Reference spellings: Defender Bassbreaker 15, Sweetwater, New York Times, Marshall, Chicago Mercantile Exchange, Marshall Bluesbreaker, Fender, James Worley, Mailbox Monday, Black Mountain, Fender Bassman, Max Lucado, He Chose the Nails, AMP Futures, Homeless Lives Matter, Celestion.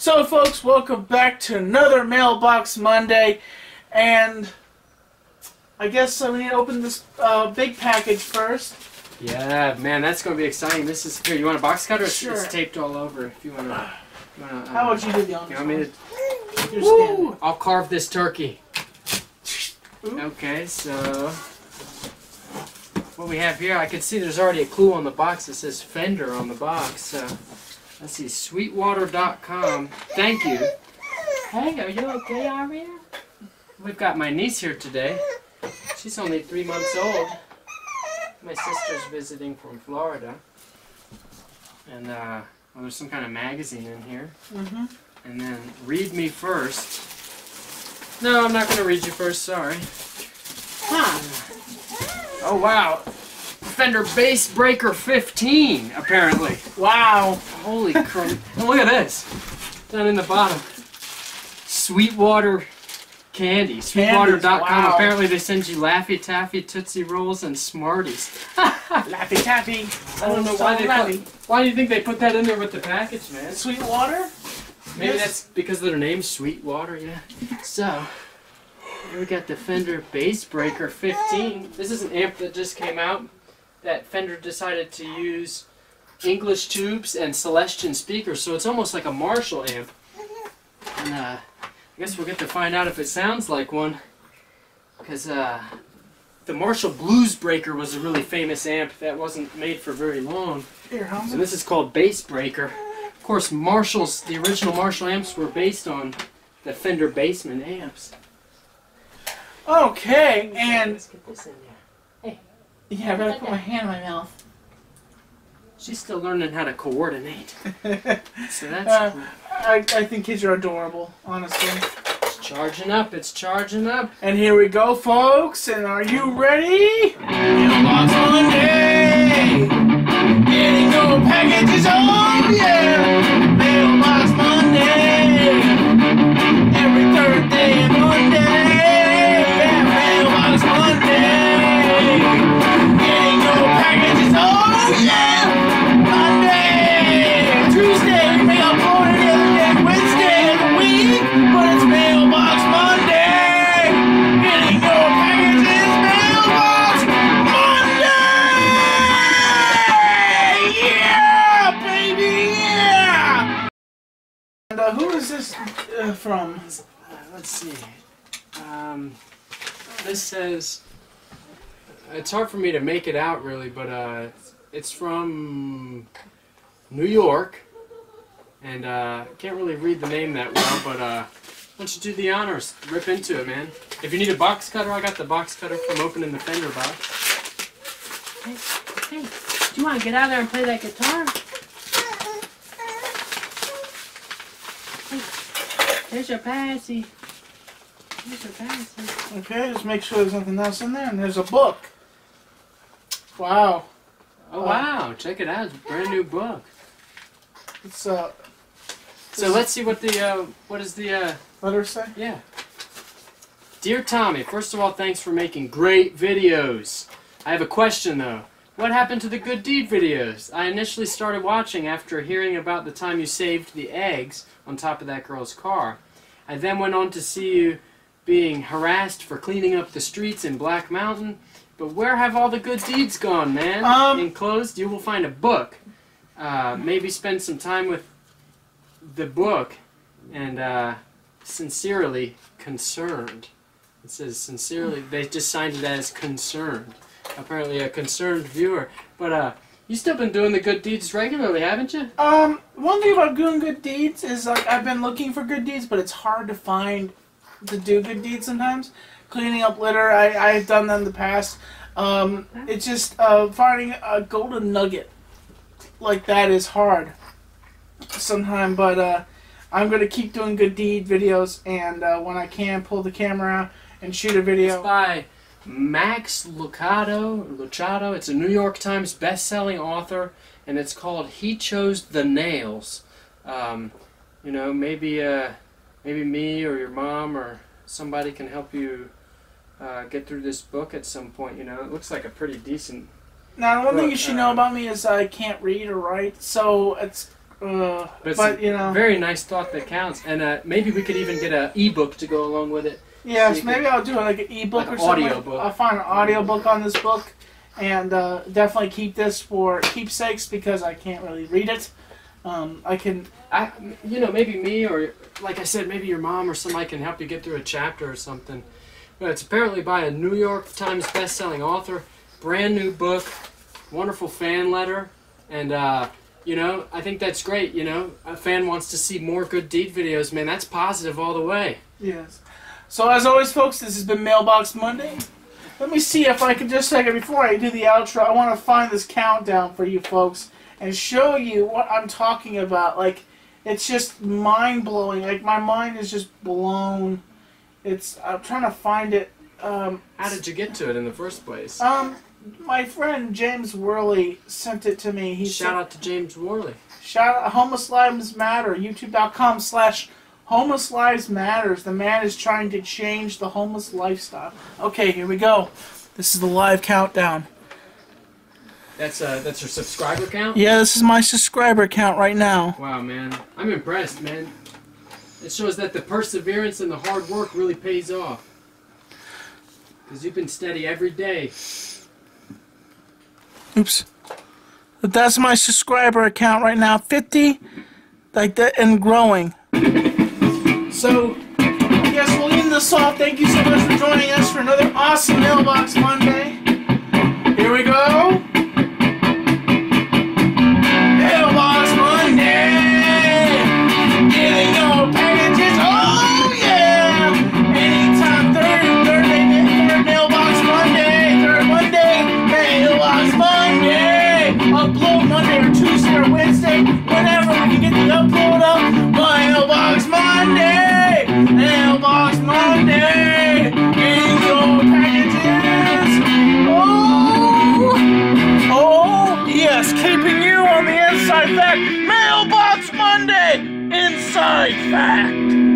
So folks, welcome back to another Mailbox Monday, and I guess we need to open this big package first. Yeah, man, that's going to be exciting. This is here. You want a box cutter? Sure. It's taped all over. If you want to, how would you do the honors? You want me to? Woo! I'll carve this turkey. Ooh. Okay, so what we have here, I can see there's already a clue on the box that says Fender on the box. So let's see, Sweetwater.com. Thank you. Hey, are you okay, Aria? We've got my niece here today. She's only 3 months old. My sister's visiting from Florida. And well, there's some kind of magazine in here. Mm-hmm. And then read me first. No, I'm not going to read you first, sorry. Huh. Oh, wow. Defender Bassbreaker 15, apparently. Wow. Holy crap. Look at this. Down in the bottom. Sweetwater candy. Sweetwater.com. Wow. Apparently they send you Laffy Taffy, Tootsie Rolls, and Smarties. Laffy Taffy. I don't know why they put, why do you think they put that in there with the package, man? Sweetwater? Maybe that's because of their name, Sweetwater, yeah. So, here we got the Fender Bassbreaker 15. This is an amp that just came out that Fender decided to use English tubes and Celestion speakers, so it's almost like a Marshall amp. And, I guess we'll get to find out if it sounds like one, because the Marshall Bluesbreaker was a really famous amp that wasn't made for very long. So this is called Bassbreaker. Of course, Marshall's, the original Marshall amps were based on the Fender Bassman amps. Okay, and let's get this in there. Hey. Yeah, I better put my hand in my mouth. She's still learning how to coordinate. So that's cool. I think kids are adorable, honestly. It's charging up, it's charging up. And here we go, folks, and are you ready? Mailbox Monday! Getting no packages on, yeah! Mailbox Monday! Every third day and Monday! Yeah, Mailbox Monday! Getting no packages on, yeah! Who is this from? Let's see. This says, it's hard for me to make it out really, but it's from New York, and can't really read the name that well, but why don't you do the honors? Rip into it, man. If you need a box cutter, I got the box cutter from opening the Fender box. Hey, hey, do you want to get out of there and play that guitar? There's your passy. There's your passy. Okay, just make sure there's nothing else in there. And there's a book. Wow. Oh, wow. Check it out. It's a brand new book. It's so let's see what the what is the letter say? Yeah. Dear Tommy, first of all, thanks for making great videos. I have a question though. What happened to the good deed videos? I initially started watching after hearing about the time you saved the eggs on top of that girl's car. I then went on to see you being harassed for cleaning up the streets in Black Mountain. But where have all the good deeds gone, man? Enclosed, you will find a book. Maybe spend some time with the book. And sincerely concerned. It says sincerely, they just signed it as concerned. Apparently a concerned viewer, but you've still been doing the good deeds regularly, haven't you? One thing about doing good deeds is, like, I've been looking for good deeds, but it's hard to find to do good deeds sometimes. Cleaning up litter, I've done that in the past. It's just finding a golden nugget like that is hard sometimes, but I'm going to keep doing good deed videos, and when I can, pull the camera out and shoot a video. It's by Max Lucado. It's a New York Times best-selling author, and it's called He Chose the Nails. You know, maybe maybe me or your mom or somebody can help you get through this book at some point. You know, it looks like a pretty decent book. Now, one thing you should know about me is I can't read or write, so it's But you know, very nice thought that counts, and maybe we could even get an ebook to go along with it. Yes, so maybe I'll do like an ebook or something. Audiobook. I'll find an audiobook on this book, and definitely keep this for keepsakes because I can't really read it. I you know, maybe me or like I said, maybe your mom or somebody can help you get through a chapter or something. But it's apparently by a New York Times best-selling author, brand new book, wonderful fan letter, and you know, I think that's great. You know, a fan wants to see more good deed videos, man. That's positive all the way. Yes. So as always, folks, this has been Mailbox Monday. Let me see if I can just take it before I do the outro. I want to find this countdown for you folks and show you what I'm talking about. Like, it's just mind-blowing. Like, my mind is just blown. It's, I'm trying to find it. How did you get to it in the first place? My friend James Worley sent it to me. He shout out to James Worley. Shout out Homeless Lives Matter, youtube.com/Homeless Lives Matters. The man is trying to change the homeless lifestyle. Okay, here we go. This is the live countdown. That's your subscriber count? Yeah, this is my subscriber count right now. Wow, man. I'm impressed, man. It shows that the perseverance and the hard work really pays off. Because you've been steady every day. Oops. But that's my subscriber account right now. 50, like that, and growing. So, yes, we'll end this off. Thank you so much for joining us for another awesome Mailbox Monday. Here we go. Mailbox Monday. Getting your packages. Oh, yeah. Anytime, third Mailbox Monday. Third Monday. Mailbox Monday. Upload Monday or Tuesday or Wednesday. Whenever we can get the upload up. Mailbox Monday. Mailbox Monday. Getting your packages. Oh. Oh, yes. Keeping you on the Inside Fact, Mailbox Monday, Inside Fact.